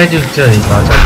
该就是这里吧，差不多。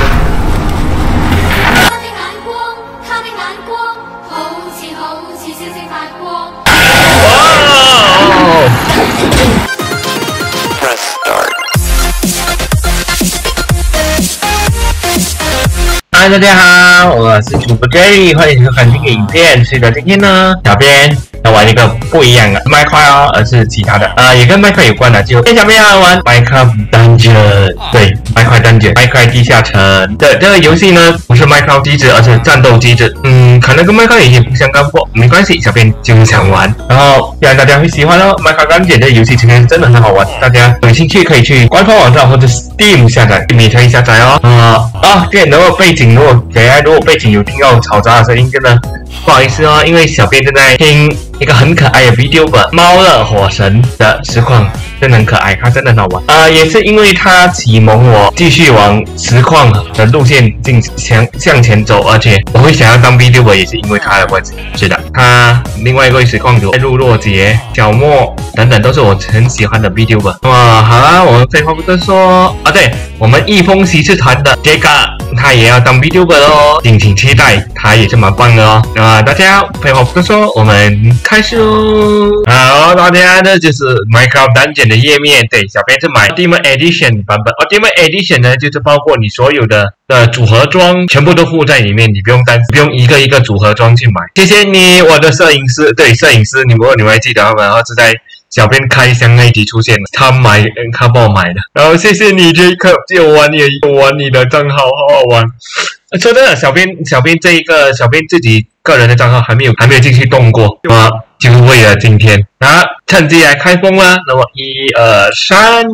嗨，大家好，我是主播 Jerry， 欢迎收看这个影片。是的，今天呢，小编要玩一个不一样的麦块哦，而是其他的，也跟麦块有关的，就跟小编要玩麦块 Dungeon， 对，麦块 Dungeon， 麦块地下城。对，这个游戏呢，不是麦块机制，而是战斗机制。可能跟麦块有些不相干，不过没关系，小编就是想玩，然后希望大家会喜欢哦。麦块 Dungeon 这游戏其实真的很好玩，大家有兴趣可以去官方网站或者 Steam 下载，免费下载哦。对，然后背景。 如果背景有听到嘈杂的声音，真的不好意思哦，因为小编正在听一个很可爱的 video 本《猫的火神》的实况，真的很可爱，它真的很好玩。也是因为它启蒙我继续往实况的路线向前走，而且我会想要当 video 本也是因为它的关系。是的，它另外一位实况主陆若杰、小莫等等都是我很喜欢的 video 本。那么好啦，我们废话不多说啊，对我们易风骑士团的 Jacob。 他也要当 VTuber 哦，敬请期待，他也是蛮棒的哦。那大家废话不多说，我们开始哦。好，大家这就是 Minecraft Dungeon 的页面，对，小编是买 Dim Edition 版本。Dim Edition 呢，就是包括你所有的组合装，全部都附在里面，你不用担心，不用一个一个组合装去买。谢谢你，我的摄影师，对，摄影师，你们还记得他们，然后是在。 小编开箱那一集出现了，他帮我买的，然后谢谢你 Jacob 借我玩你的账号，好好玩。说真的，小编自己个人的账号还没有进去动过，啊，就是为了今天啊，趁机来开封啦。那么1、2、3，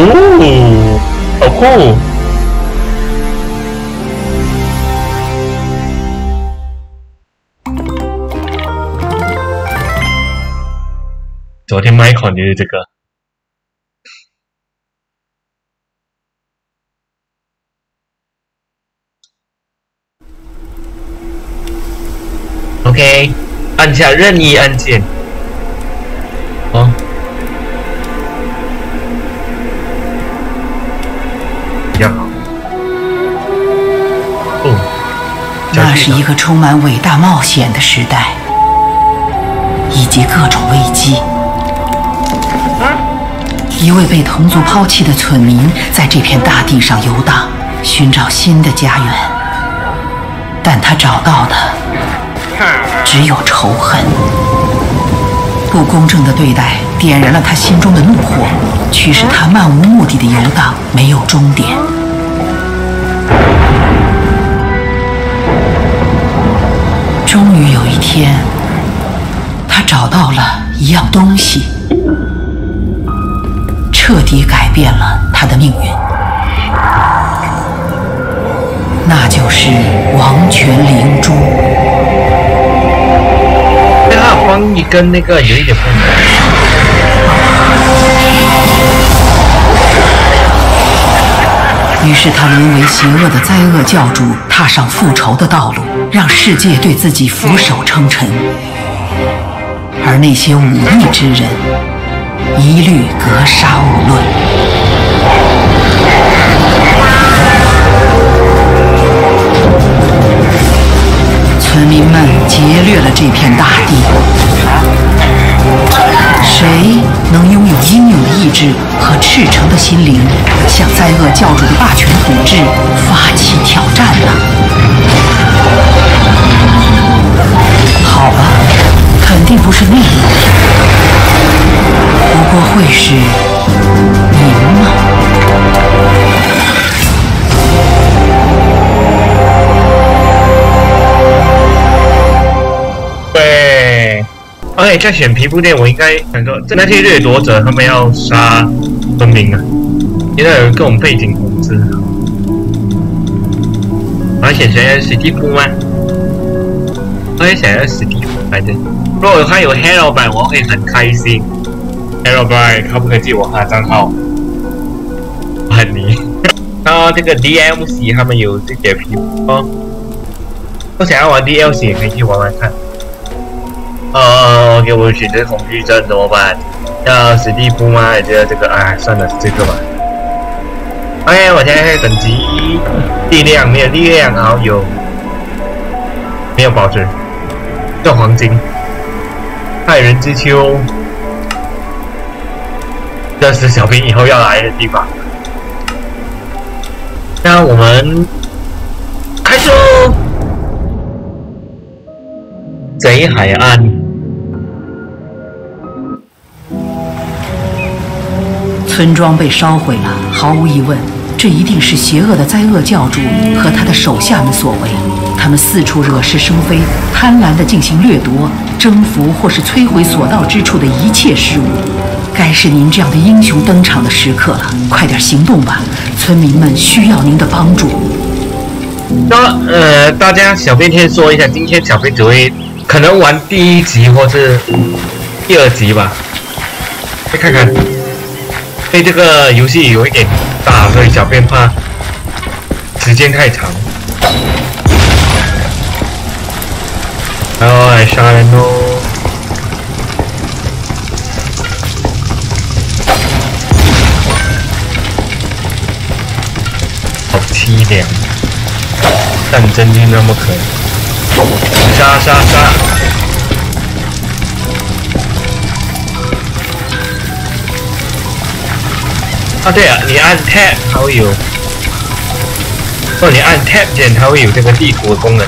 哦，好酷！ 昨天 Michael 就是这个，OK， 按下任意按键。哦，比较好。哦，那是一个充满伟大冒险的时代，以及各种危机。 一位被同族抛弃的村民在这片大地上游荡，寻找新的家园。但他找到的只有仇恨。不公正的对待点燃了他心中的怒火，驱使他漫无目的的游荡，没有终点。终于有一天，他找到了一样东西。 彻底改变了他的命运，那就是王权灵珠。对啊，光一根那个有一点不一样。于是他沦为邪恶的灾厄教主，踏上复仇的道路，让世界对自己俯首称臣。而那些忤逆之人。 一律格杀勿论。村民们劫掠了这片大地，谁能拥有英勇的意志和赤诚的心灵，向灾厄教主的霸权统治发起挑战呢？好吧，肯定不是那个。 不过会是您吗？对，OK，在选皮肤店，我应该想说，那些掠夺者他们要杀村民啊，现在有各种背景红字，我要选谁？史蒂夫吗？我也想要史蒂夫，反正如果他有 Hello 版，我会很开心。 Hello Bye， 可不可以借我他的账号？爱你。然后这个 DLC 他们有自己的皮肤哦，我想要玩 DLC 也可以去玩玩看。给我选择恐惧症怎么办？要史蒂夫吗？还是这个？哎，算了，这个吧。哎，我现在等级力量没有力量，好有没有宝石？要黄金，害人之秋。 这是小兵以后要来的地方。那我们开始喽！贼海岸，村庄被烧毁了，毫无疑问，这一定是邪恶的灾厄教主和他的手下们所为。他们四处惹是生非，贪婪地进行掠夺、征服或是摧毁所到之处的一切事物。 该是您这样的英雄登场的时刻了，快点行动吧！村民们需要您的帮助。那大家小编先说一下，今天小编只会可能玩第一集或是第二集吧。再看看，对这个游戏有一点大，所以小编怕时间太长。然后来杀人喽！ 凄凉，战争就那么可怜，杀杀杀！啊对了，你按 Tab 它会有，或者你按 Tab 键它会有这个地图的功能。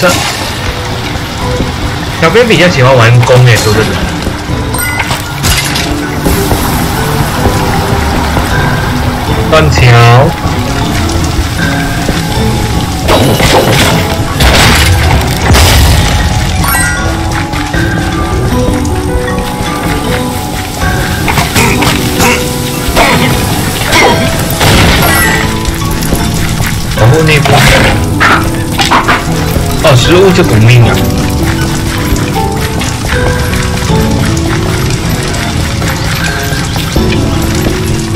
这。 小编比较喜欢玩弓诶，说真的。断桥，保护内部。哦，食物就补命了。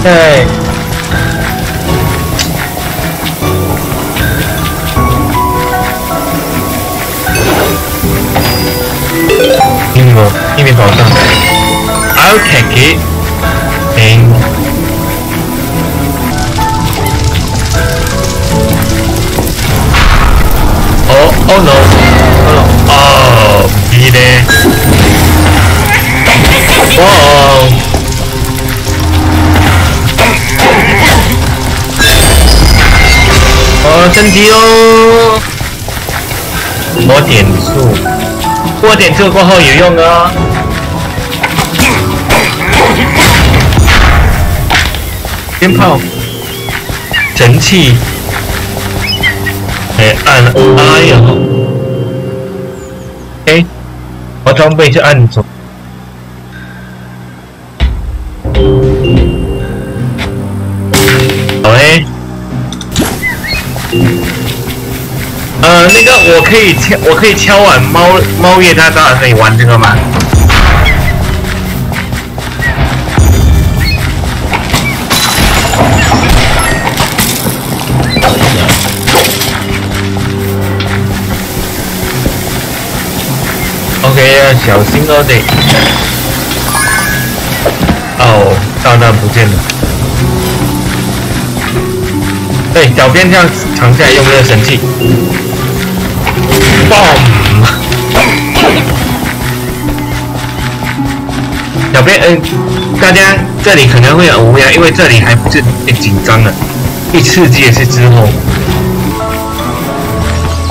对，一米保障 ，I'll take it， 零。哦哦 no， 哦，你呢？哇！ 升级哦，摸点数，过点数过后有用哦。鞭炮，神器，哎，按 I 哦。哎，我装备就按左。 那个我可以敲碗猫夜大大可以玩这个吗？OK 啊，小心哦得。哦，炸弹不见了。对，小编这样藏起来用这个神器。 爆！小编，大家这里可能会很无聊，因为这里还不是最紧张的，最刺激的是之后。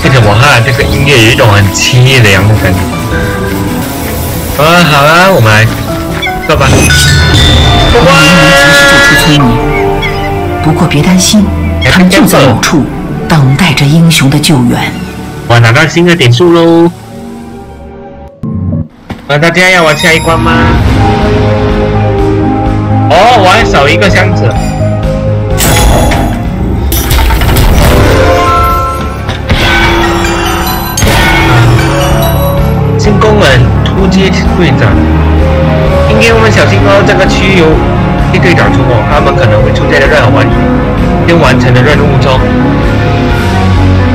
为什么哈？这个音乐有一种很凄凉的感觉。啊，好啦，我们来做吧。我们其实就是催眠，不过别担心，他们就在某处等待着英雄的救援。 我拿到新的点数喽！大家要玩下一关吗？哦，我还少一个箱子。新功能突击队长，今天我们小心哦，这个区有替队长出没，他们可能会出现在乱玩并完成的任务中。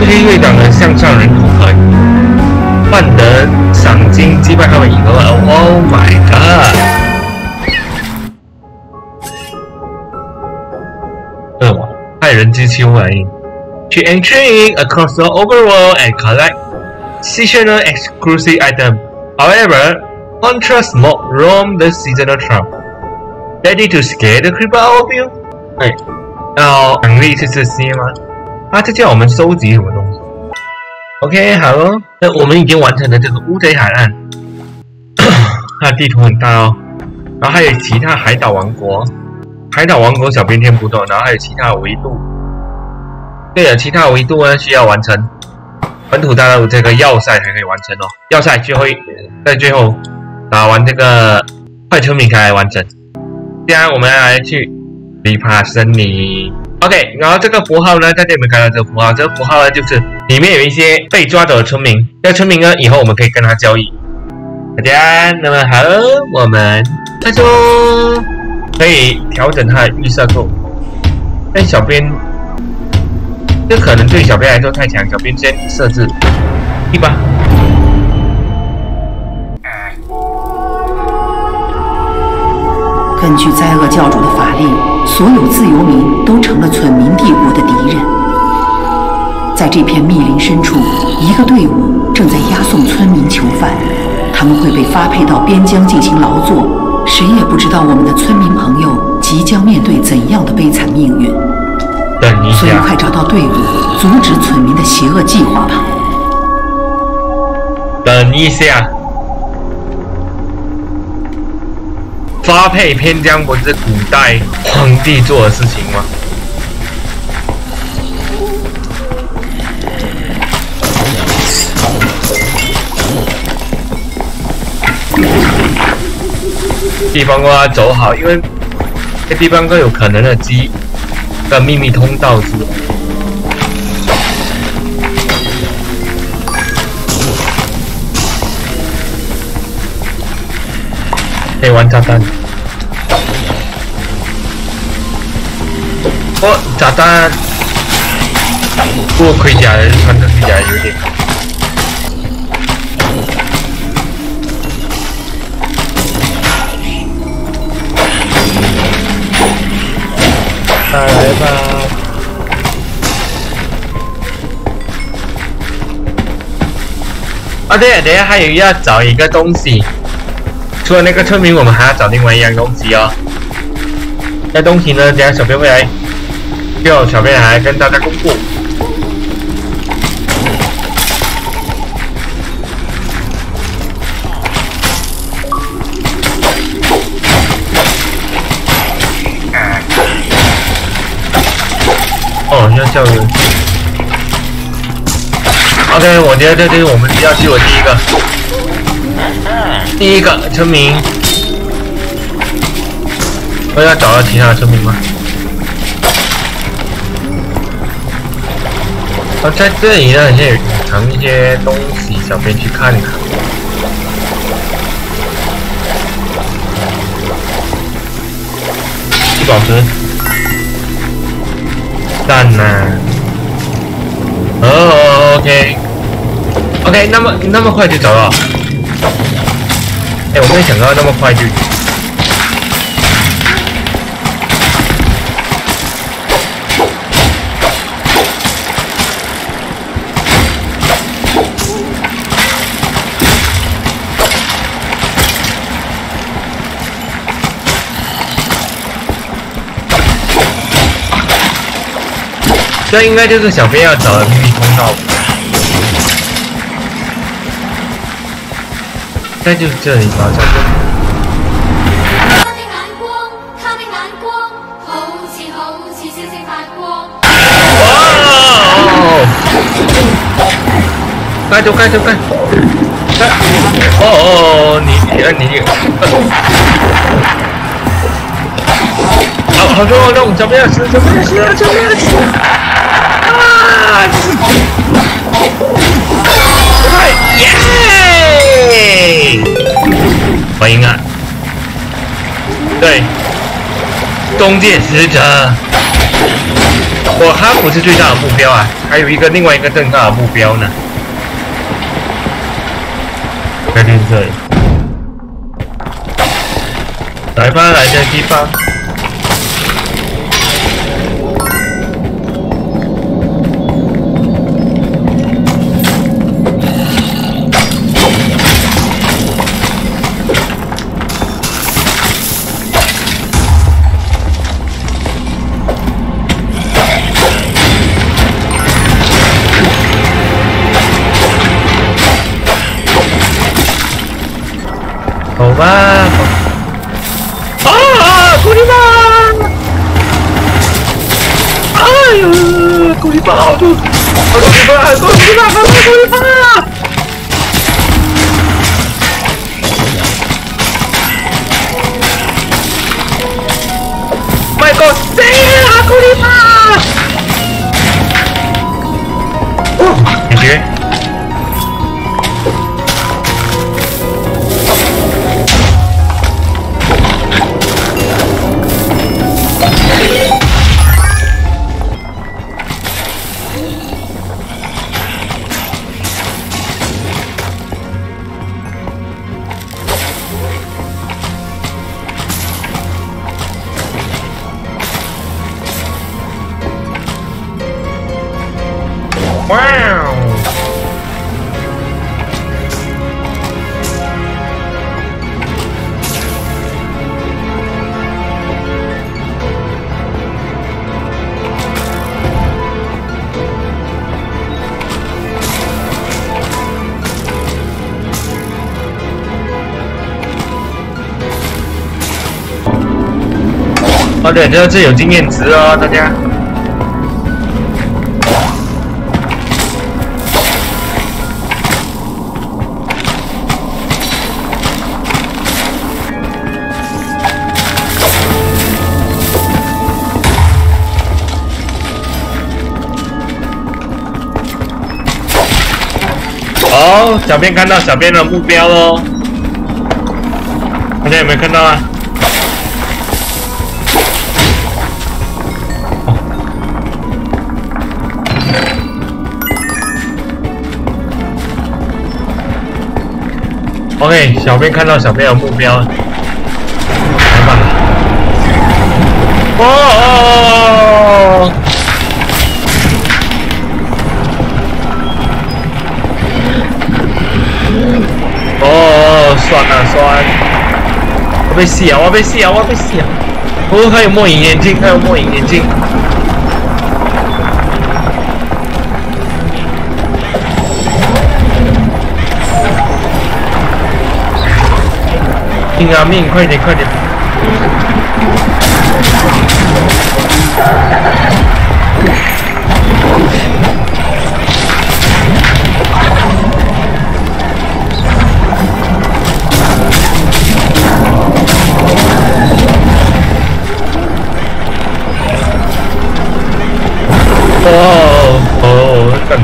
这些队长的向上人口可换得赏金击败他们以后 ，Oh my god！ 恶魔害人机器反应。To entering across the overworld and collect seasonal exclusive item. However, contrast mob roam the seasonal trap. Ready to scare the creeper out of you? 哎，要奖励一次这些吗？他在叫我们收集什么东西 ？OK， 好了，那我们已经完成了这个乌贼海岸。它的地图很大哦，然后还有其他海岛王国、小边天不断，然后还有其他维度。对了，其他维度呢需要完成。 本土大陆这个要塞才可以完成哦，要塞就会在最后打完这个快村民才来完成。现在我们来去里帕森林 ，OK。然后这个符号呢，在这里面看到这个符号，这个符号呢就是里面有一些被抓走的村民，这个村民呢以后我们可以跟他交易。大家那么好，我们再说可以调整它的预设构。哎，小编。 这可能对小编来说太强，小编先设置一吧。根据灾厄教主的法令，所有自由民都成了村民帝国的敌人。在这片密林深处，一个队伍正在押送村民囚犯，他们会被发配到边疆进行劳作。谁也不知道我们的村民朋友即将面对怎样的悲惨命运。 等一下，所以快找到队伍，阻止村民的邪恶计划吧。等一下，发配边疆不是古代皇帝做的事情吗？地方官要走好，因为这地方官有可能的鸡。 的秘密通道是。可以玩炸弹。哦，炸弹。不过盔甲人穿着盔甲有点。哎。 吧，啊对了，等一下还有要找一个东西，除了那个村民，我们还要找另外一样东西哦。那东西呢，等一下小编会来，就小编来跟大家公布。校园。OK， 我觉得这就是我们要去的第一个村民。我要找到其他的村民吗？啊，在这里呢，也有藏一些东西，小编去看看。一宝石。 蛋呐、啊！哦 ，OK，OK， 那么快就找到？哎、欸，我没想到那么快就。这应该就是小编要找的秘密通道，应该就是这里吧，小编。 快走，快走，快！哦你。 好重好重，小朋友死，小朋友死，小朋友死！啊！快耶！欢迎啊！对，弓箭使者。我哈普是最大的目标啊，还有另外一个更大的目标呢。在这里，来吧，来这地方。好多地方！My God， 谁啊？好多地方！哦，感觉。好的，这有经验值哦，大家。好，小编看到小编的目标喽，大家有没有看到啊？ OK， 小编看到小编有目标，来吧！哦，哦，算了算了，我被吸啊！哦，还有末影眼镜。 命啊命！快点快点！哦，干！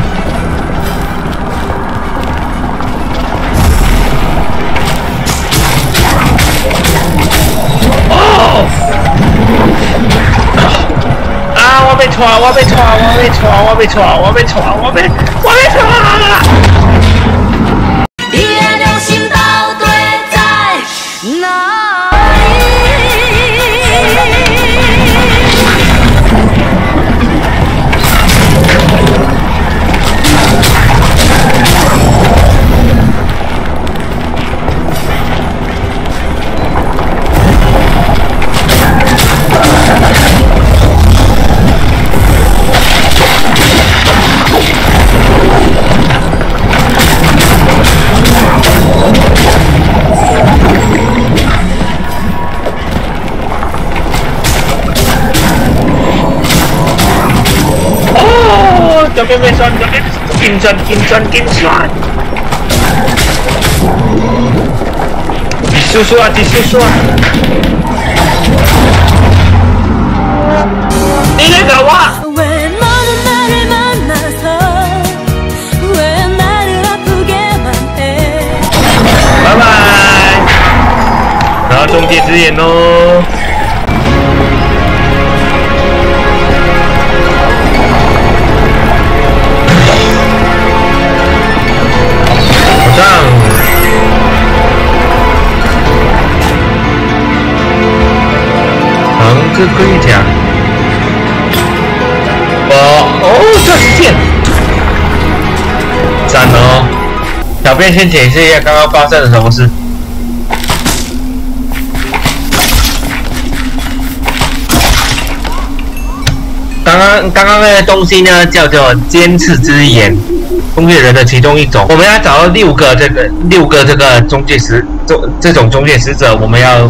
我被抓！你的良心到底在哪里？ 小妹妹，金砖！继续说！你来搞我！ 终结之眼哦。只盔甲。哦，钻石剑，赞哦！小编先解释一下刚刚发生了什么事。 刚刚那个东西呢，叫做尖刺之眼，中介人的其中一种。我们要找到六个这个中介使者，我们要，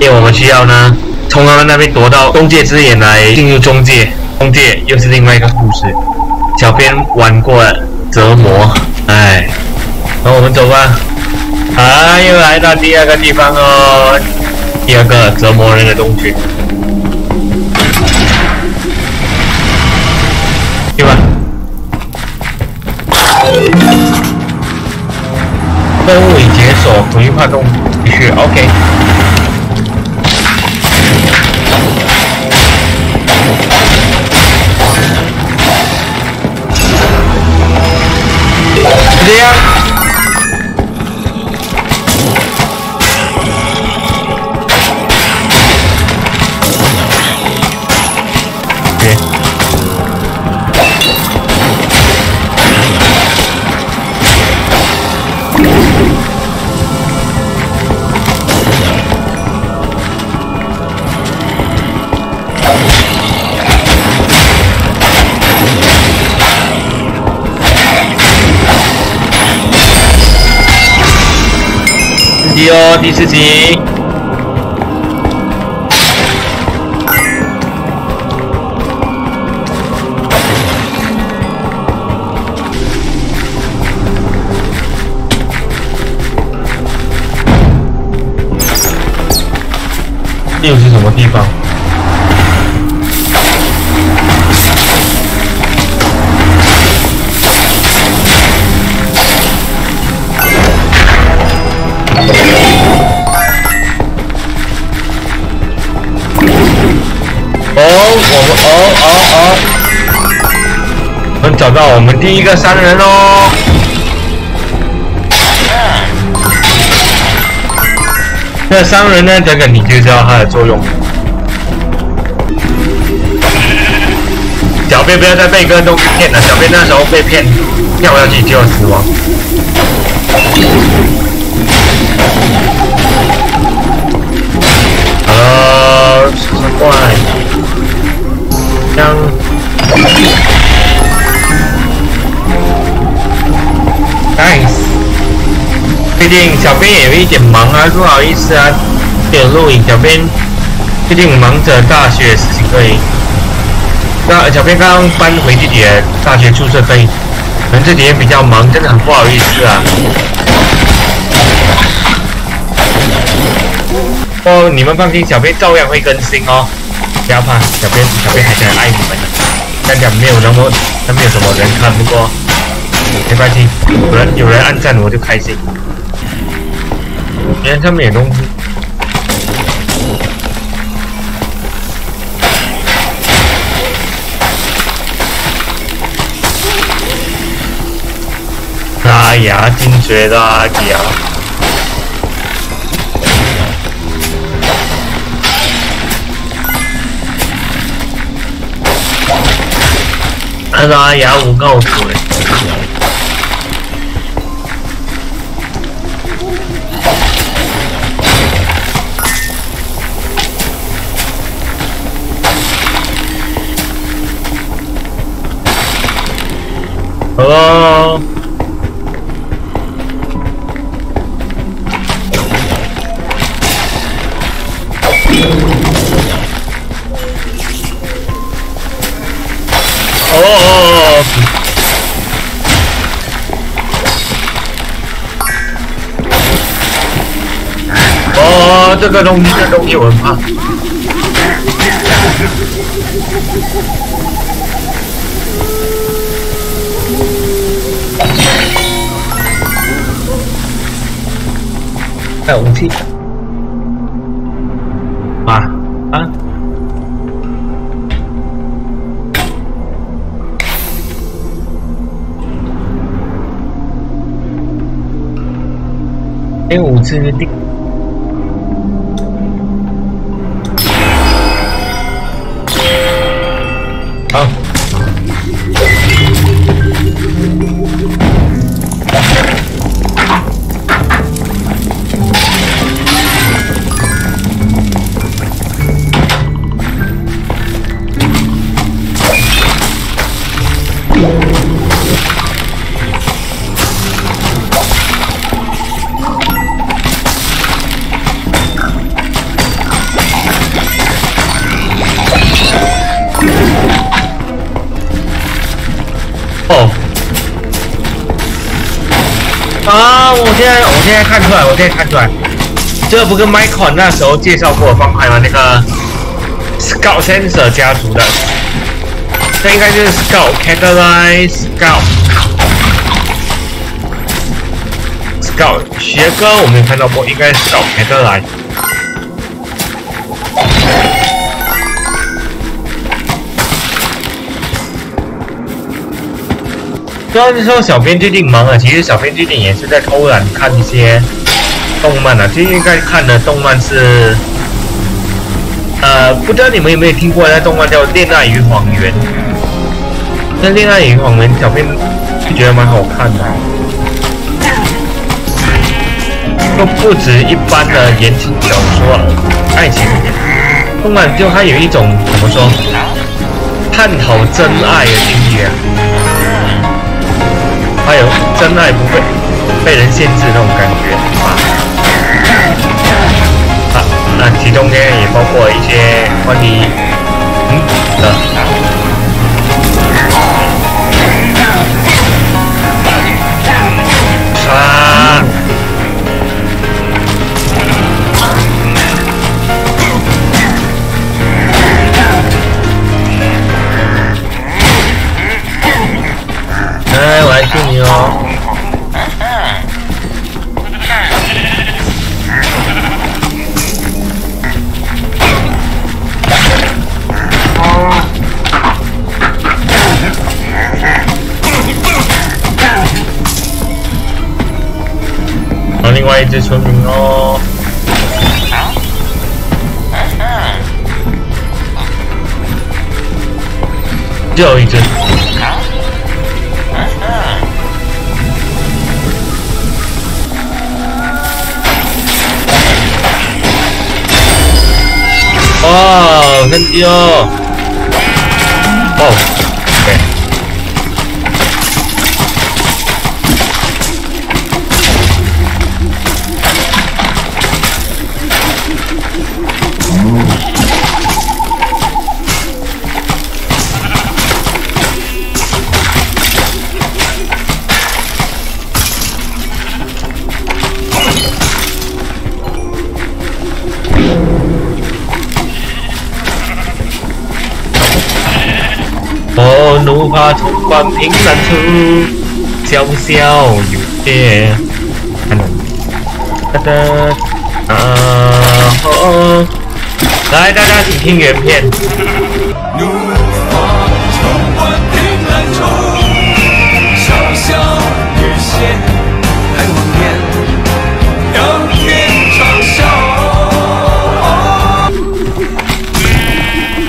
因为我们需要呢，从他们那边夺到中介之眼来进入中介。中介又是另外一个故事，小编玩过了折磨，哎，那我们走吧。啊，又来到第二个地方哦，第二个折磨人的东西。 对吧？任务已解锁，回话中继续。OK。这样。对。 哦，第四集。又是什么地方？ 我们找到我们第一个商人喽！这商人呢，这个你就知道它的作用。小编不要再被各种东西骗了，小编那时候被骗跳下去就要死亡。 怪，将，nice。最近小编也有一点忙啊，不好意思啊，没有录影。小编最近忙着大学事情，所以，那小编刚刚搬回自己的大学宿舍，所以可能这几天比较忙，真的很不好意思啊。哦，你们放心，小编照样会更新哦，不要怕，小编还是很爱你们的。但讲没有什么人看，不过没关系，有人按赞我就开心。你看上面有东西，哎呀，真绝的啊！ 他拉牙舞告诉我。Hello。哦，这个东西我很怕。还有武器。啊！哎，武器的定。啊！我现在看出来，这不跟 Micron 那时候介绍过方块吗？那个 Scout Sensor 家族的，这应该就是 Scout Catalyst、Scout 学哥，我没有看到过，应该是 Scout Catalyst。虽然说小编最近忙了，其实小编最近也是在偷懒看一些动漫啊。最近在看的动漫是，不知道你们有没有听过那动漫叫《恋爱与谎言》？那《恋爱与谎言》小编就觉得蛮好看的，都不止一般的言情小说、爱情动漫，就它有一种怎么说，探讨真爱的境界啊。还有真爱不会被人限制那种感觉啊！那其中呢也包括一些关于的。啊！哎，我来救你哦！好，另外一只村民哦。最后一只。哇，很屌！哦，对。怒发冲冠，凭栏处，潇潇有月。哒哒啊！哦，来，大家请听原片。怒发冲冠，凭栏处，潇潇雨歇，看红颜，仰天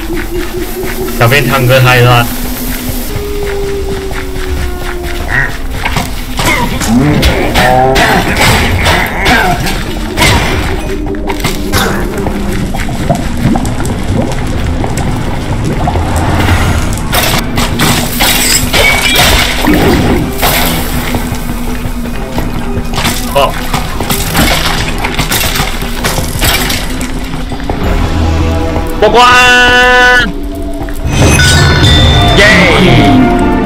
长啸。小编唱歌太烂。哦。过关！耶！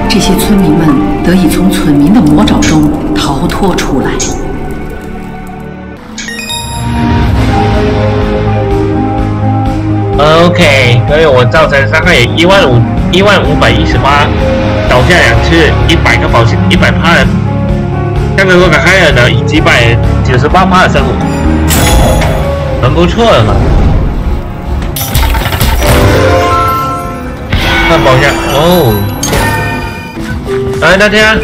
这些村民们得以从村民的魔爪中。 逃脱出来。OK， 所以我造成伤害1518，倒下2次，100个宝石，100%人。看着洛卡海尔呢，以998%的生物，很不错了嘛。看宝箱哦，来大家。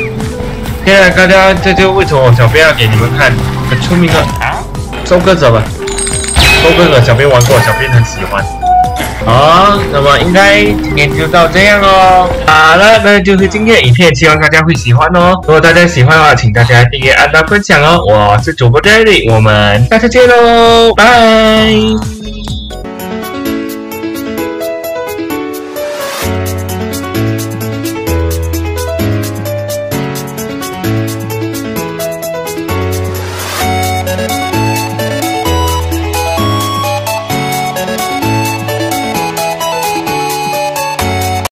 现在大家，这就为什么小编要给你们看很出名的收割者吧？收割者小编玩过，小编很喜欢。好，那么应该今天就到这样哦。好了，那就是今天的影片，希望大家会喜欢哦。如果大家喜欢的话，请大家订阅、按赞、分享哦。我是主播 Jerry， 我们下次见喽，拜。